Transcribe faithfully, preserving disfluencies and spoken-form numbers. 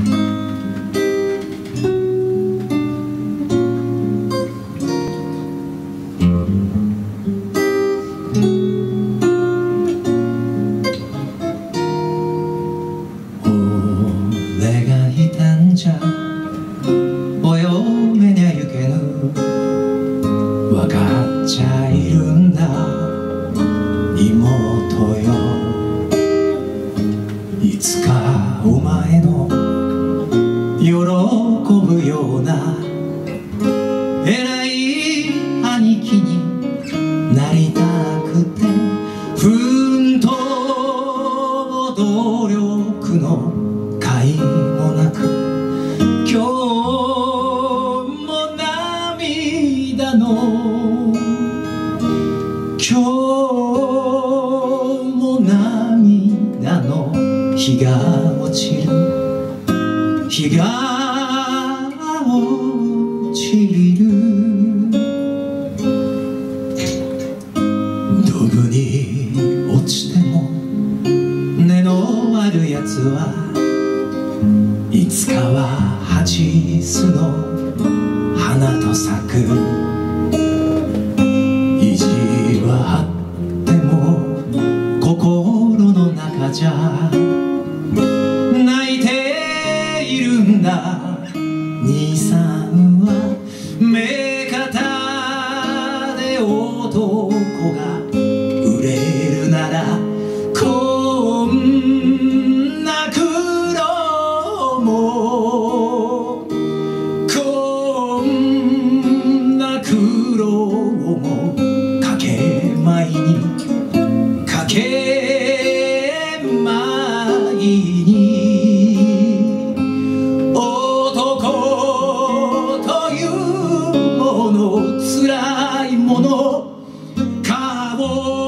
いつかお前の喜ぶような偉い兄貴になりたくて、奮闘努力の甲斐もなく、今日も涙の今日日が落ちる、日が落ちる。ドブに落ちても根のあるやつは、いつかは蜂巣の花と咲く。意地は張っても心の中じゃ、兄さんは目方で男が売れるなら、こんな苦労もこんな苦労もかけまいにかけまいに、辛いものかも。